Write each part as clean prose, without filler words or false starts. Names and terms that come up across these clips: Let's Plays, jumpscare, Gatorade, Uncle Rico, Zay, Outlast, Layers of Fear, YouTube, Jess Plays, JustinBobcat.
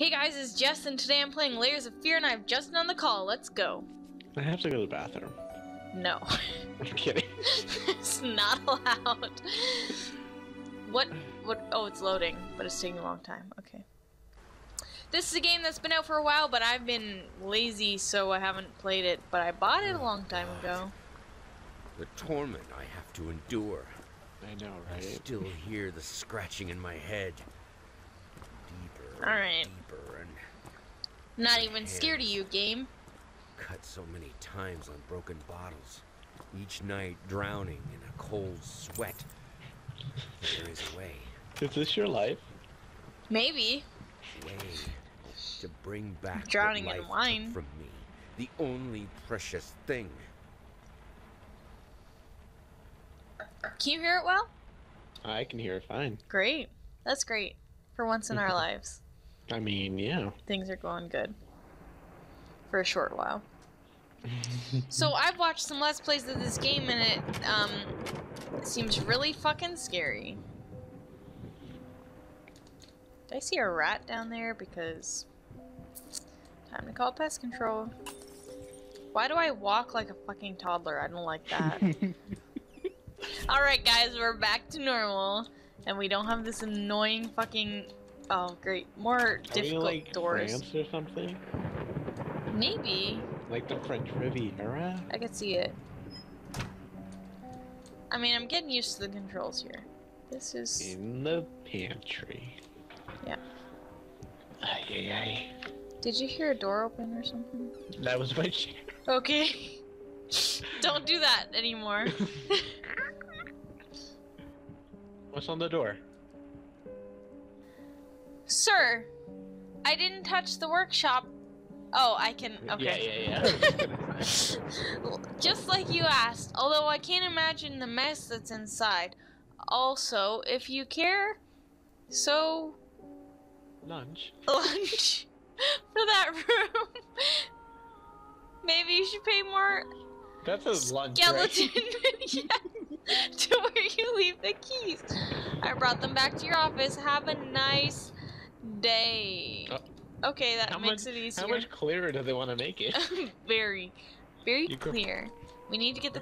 Hey guys, it's Jess, and today I'm playing Layers of Fear, and I have Justin on the call. Let's go. I have to go to the bathroom. No. I'm kidding. It's not allowed. What? Oh, it's loading, but it's taking a long time. Okay. This is a game that's been out for a while, but I've been lazy, so I haven't played it. But I bought it a long time ago. The torment I have to endure. I know, right? I still hear the scratching in my head. Deeper. All right. Deeper and not even scared of you, game. Cut so many times on broken bottles, each night drowning in a cold sweat. There is a way. Is this your life? Maybe. Way to bring back drowning in wine from me, the only precious thing. Can you hear it well? I can hear it fine. Great. That's great. For once in our lives. I mean, yeah. Things are going good. For a short while. So I've watched some Let's Plays of this game, and it seems really fucking scary. Did I see a rat down there? Because time to call pest control. Why do I walk like a fucking toddler? I don't like that. Alright guys, we're back to normal. And we don't have this annoying fucking... Oh, great. More difficult doors. France or something? Maybe. Like the French Riviera? I could see it. I mean, I'm getting used to the controls here. This is... in the pantry. Yeah. Ay, ay, ay. Did you hear a door open or something? That was my chair. Okay. Don't do that anymore. What's on the door? Sir, I didn't touch the workshop. Oh, I can. Okay. Yeah. Just like you asked, although I can't imagine the mess that's inside. Also, if you care, so... Lunch for that room. Maybe you should pay more... That's a lunch, skeleton, right? Yeah, to where you leave the keys. I brought them back to your office. Have a nice day. Okay, that makes it easier. How much clearer do they want to make it? Very, very clear. We need to get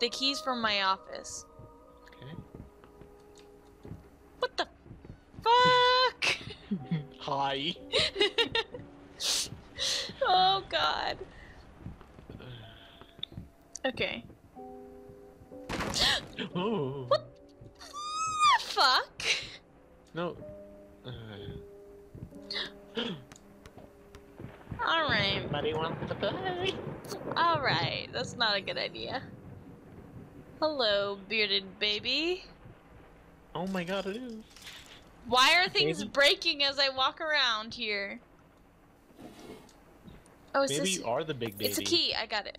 the keys from my office. Okay. What the fuck? Hi. Oh, God. Okay. Oh. What the fuck? No. Alright. Everybody wants to play. Alright, that's not a good idea. Hello, bearded baby. Oh my god, it is. Why are things breaking as I walk around here? Oh, it's you are the big baby. It's a key, I got it.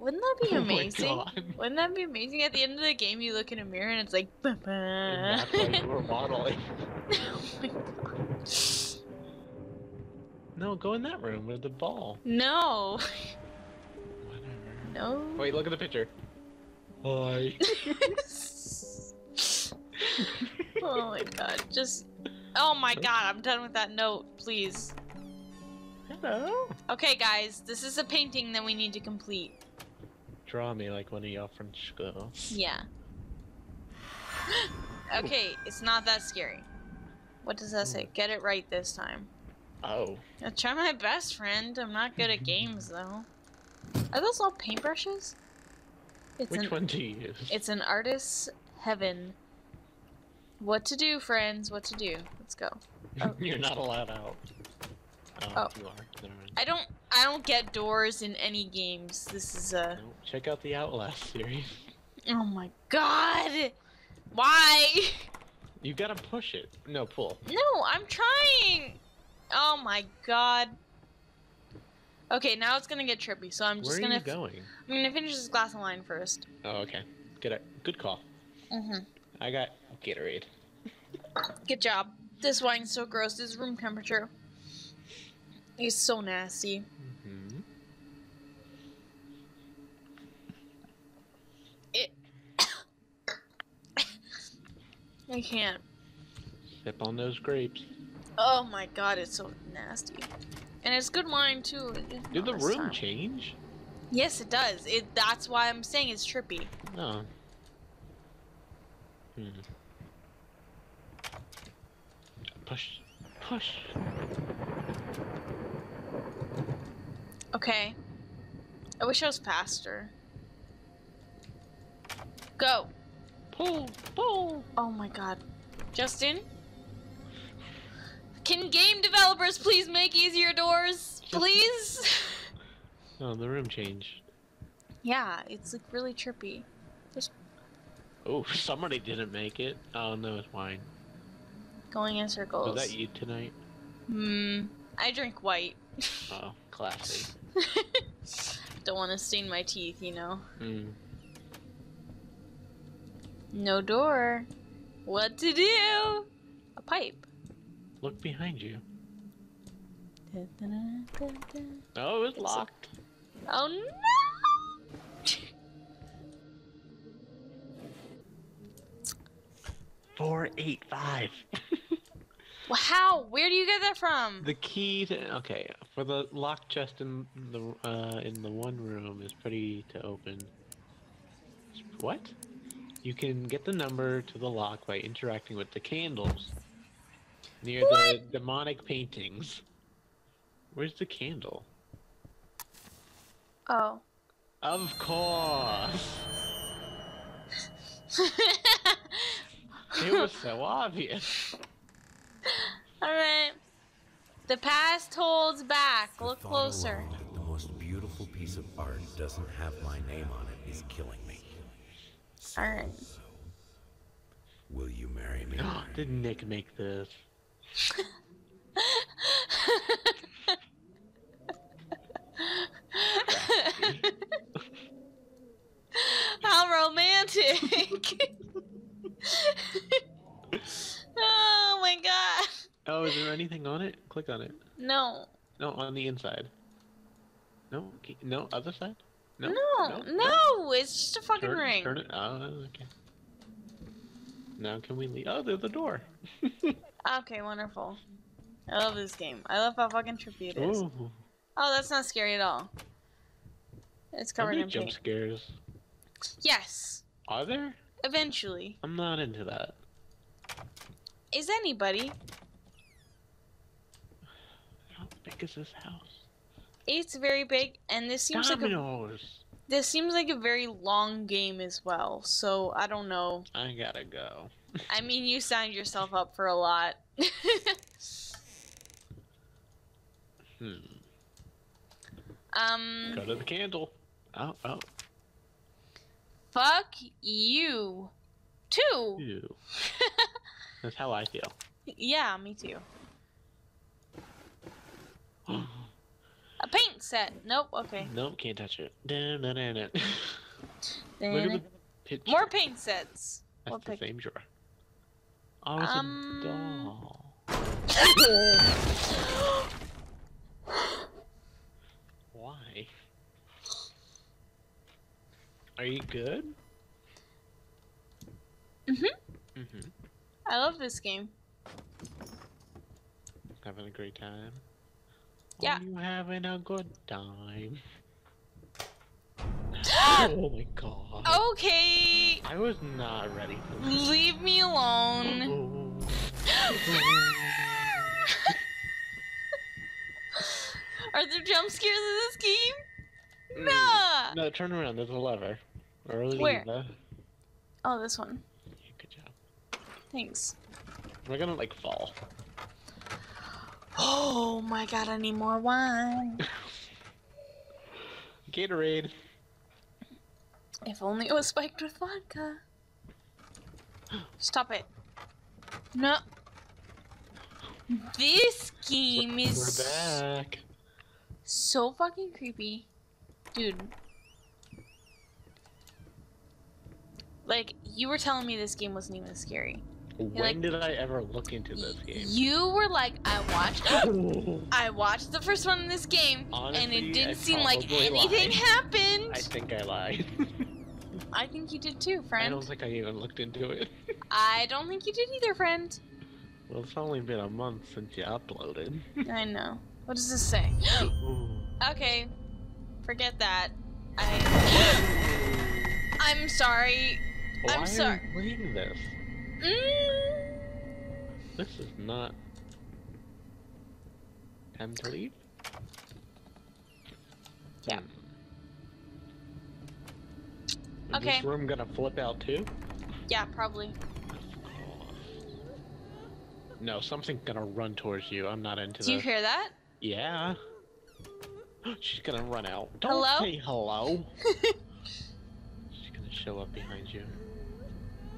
Wouldn't that be amazing? Oh, wouldn't that be amazing? At the end of the game, you look in a mirror and it's like, bah, bah. And that's why you were modeling. Oh my god. No, go in that room with the ball. No. Whatever. No. Wait, look at the picture. Hi. Oh my god. Just. Oh my god, I'm done with that note, please. Hello. Okay, guys, this is a painting that we need to complete. Draw me like one of y'all from school. Yeah. Okay, it's not that scary. What does that say? Get it right this time. Oh. I'll try my best, friend. I'm not good at games, though. Are those all paintbrushes? Which one do you use? It's an artist's heaven. What to do, friends? What to do? Let's go. Oh. You're not allowed out. Oh. You are. I don't get doors in any games. This is a... Check out the Outlast series. Oh my god! Why? You gotta push it. No, pull. No, I'm trying! Oh my god. Okay, now it's gonna get trippy, so I'm just gonna... Where are you going? I'm gonna finish this glass of wine first. Oh, okay. Good call. Mm-hmm. I got Gatorade. Good job. This wine's so gross. This is room temperature. He's so nasty. Mm-hmm. I can't. Sip on those grapes. Oh my god, it's so nasty. And it's good wine too. Did the room change? Yes, it does. That's why I'm saying it's trippy. No. Oh. Hmm. Push. Push. Okay. I wish I was faster. Go. Pull. Pull. Oh my god. Justin? Can game developers please make easier doors? Please? Oh, the room changed. Yeah, it's like really trippy. There's... Oh, somebody didn't make it. Oh no, it's wine. Going in circles. Was that you tonight? Hmm. I drink white. Oh, classy. Don't want to stain my teeth, you know. Mm. No door. What to do? A pipe. Look behind you. Da, da, da, da. Oh, it's locked. Oh no! Four, 8, 5. Well, how? Where do you get that from? The key to for the locked chest in the one room is pretty to open. What? You can get the number to the lock by interacting with the candles. Near the demonic paintings. Where's the candle? Oh. Of course! It was so obvious. Alright. The past holds back. Look closer. The most beautiful piece of art doesn't have my name on it is killing me. Alright. So, will you marry me? Oh, did Nick make this? How romantic. Oh my god. Oh, is there anything on it? Click on it. No. No, on the inside. No, no, other side? No. No, no, no. No. It's just a fucking ring. Turn it. Oh, okay. Now can we leave? Oh, there's the door. Okay, wonderful. I love this game. I love how fucking trippy it is. Ooh. Oh, that's not scary at all. It's covered in jump scares. Yes. Are there? Eventually. I'm not into that. Is anybody? How big is this house? It's very big, and this seems like a, this seems like a very long game as well. So I don't know. I gotta go. I mean, you signed yourself up for a lot. Go to the candle. Oh, oh. Fuck you, too. Ew. That's how I feel. Yeah, me too. A paint set. Nope. Okay. Nope. Can't touch it. Look at the picture. More paint sets. That's the same drawer. Oh, it's a doll. Why? Are you good? Mm-hmm. Mm-hmm. I love this game. Having a great time. Yeah. Are you having a good time? Oh my god. Okay. I was not ready for this. Leave me alone. Are there jump scares in this game? Nah. No, turn around. There's a lever. Where? Oh, this one. Yeah, good job. Thanks. We're gonna like fall. Oh my god, I need more wine. Gatorade. If only it was spiked with vodka. Stop it. No. This game is... We're back. So fucking creepy. Dude. Like, you were telling me this game wasn't even scary. When did I ever look into this game? You were like, I watched the first one in this game, honestly, and it didn't seem like anything happened. I think I lied. I think you did too, friend. I don't think I even looked into it. I don't think you did either, friend. Well, it's only been a month since you uploaded. I know. What does this say? Okay. Forget that. I'm sorry. I'm sorry. Why are you reading this? This is not... Time to leave? Yeah. Okay. Is this room gonna flip out too? Yeah, probably. No, something's gonna run towards you. I'm not into that. Do you hear that? Yeah. She's gonna run out. Don't say hello. She's gonna show up behind you.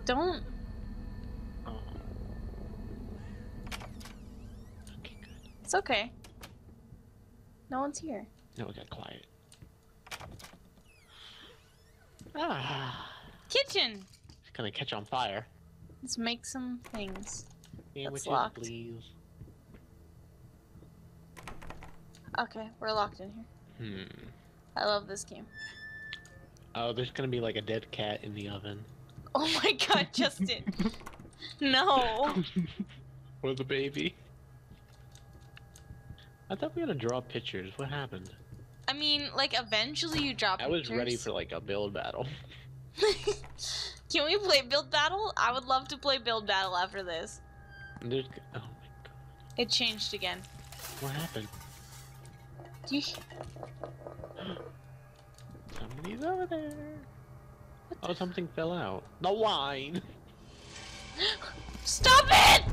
Don't. Oh. Okay, good. It's okay. No one's here. No, it got quiet. Ah. Kitchen. It's gonna catch on fire. Let's make some things. Sandwiches, please. Okay, we're locked in here. I love this game. Oh, there's gonna be like a dead cat in the oven. Oh my god, Justin! No! Or the baby. I thought we had to draw pictures. What happened? I mean, like, eventually you draw pictures. I was ready for like a build battle. Can we play build battle? I would love to play build battle after this. There's... Oh my god. It changed again. What happened? Do you... Somebody's over there. Oh, something fell out. The wine! Stop it!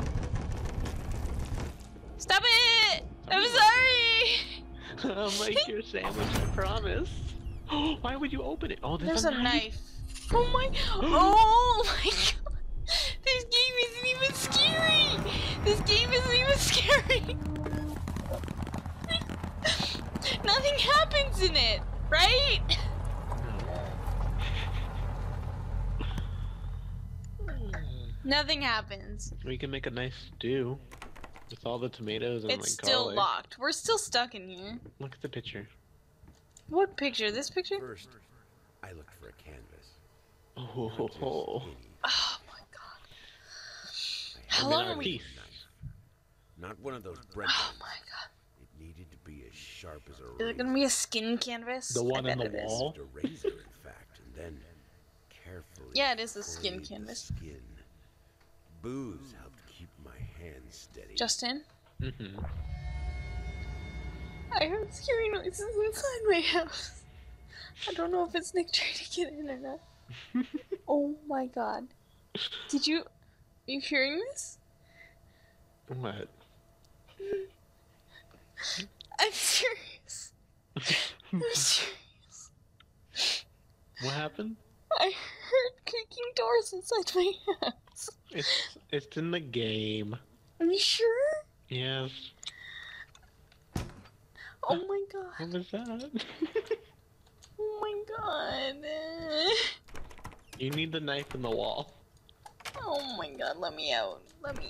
Stop it! I'm sorry! I'll make your sandwich, I promise. Why would you open it? Oh, there's a knife. Oh my... Oh my god! This game isn't even scary! This game isn't even scary! Nothing happens in it, right? Nothing happens. We can make a nice stew with all the tomatoes and it's like garlic. It's still locked. We're still stuck in here. Look at the picture. What picture? This picture? First, I looked for a canvas. Oh. How long are we? Not one of those bread. Oh my god. It needed to be as sharp as a razor. Is it gonna be a skin canvas? The one on the wall? A razor, in fact, and then carefully. Yeah, it is a skin canvas. Skin. Booze helped keep my hands steady. Justin? Mm-hmm. I heard scary noises inside my house. I don't know if it's Nick trying to get in or not. Oh my god. Did you... Are you hearing this? What? I'm serious. I'm serious. What happened? I heard creaking doors inside my house. It's in the game. Are you sure? Yes. Oh my god. What was that? Oh my god. You need the knife in the wall. Oh my god, let me out. Let me.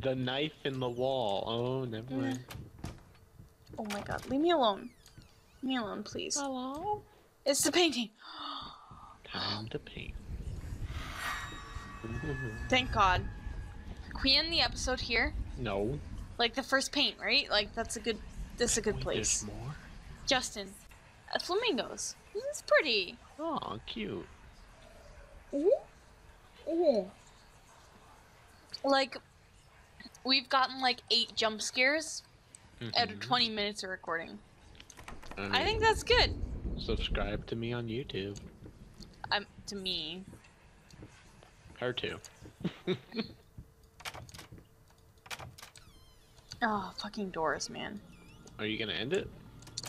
The knife in the wall. Oh, never mind. Oh my god, leave me alone. Leave me alone, please. Hello? It's the painting. Time to paint. Thank god. Can we end the episode here? No. Like the first paint, right? Like, that's a good. This is a good place. More? Justin, flamingos. This is pretty. Oh, cute. Ooh. Ooh. Like, we've gotten like 8 jump scares out of 20 minutes of recording. I think that's good. Subscribe to me on YouTube. To me. Her too. Oh, fucking doors, man. Are you gonna end it?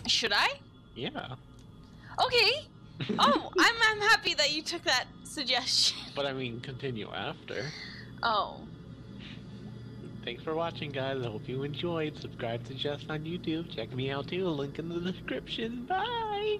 Should I? Yeah. Okay. Oh, I'm happy that you took that suggestion. But I mean, continue after. Oh. Thanks for watching, guys. I hope you enjoyed. Subscribe to Jess on YouTube. Check me out too. Link in the description. Bye.